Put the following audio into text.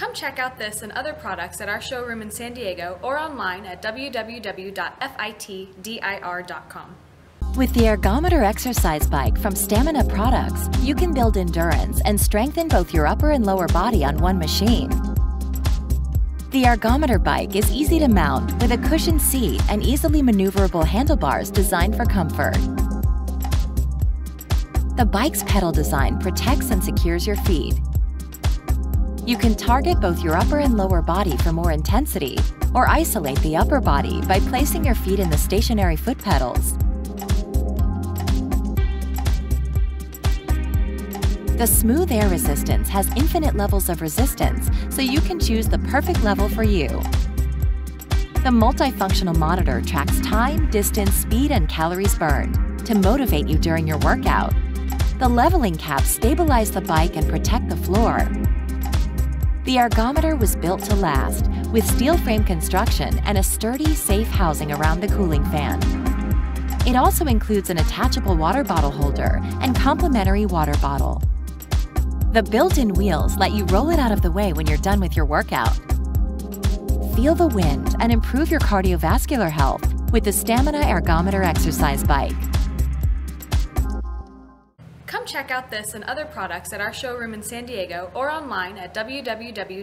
Come check out this and other products at our showroom in San Diego or online at www.fitdir.com. With the Airgometer exercise bike from Stamina Products, you can build endurance and strengthen both your upper and lower body on one machine. The Airgometer bike is easy to mount with a cushioned seat and easily maneuverable handlebars designed for comfort. The bike's pedal design protects and secures your feet. You can target both your upper and lower body for more intensity, or isolate the upper body by placing your feet in the stationary foot pedals. The smooth air resistance has infinite levels of resistance, so you can choose the perfect level for you. The multifunctional monitor tracks time, distance, speed, and calories burned to motivate you during your workout. The leveling caps stabilize the bike and protect the floor. The Airgometer was built to last, with steel frame construction and a sturdy, safe housing around the cooling fan. It also includes an attachable water bottle holder and complimentary water bottle. The built-in wheels let you roll it out of the way when you're done with your workout. Feel the wind and improve your cardiovascular health with the Stamina Airgometer exercise bike. Come check out this and other products at our showroom in San Diego or online at www.fitdir.com.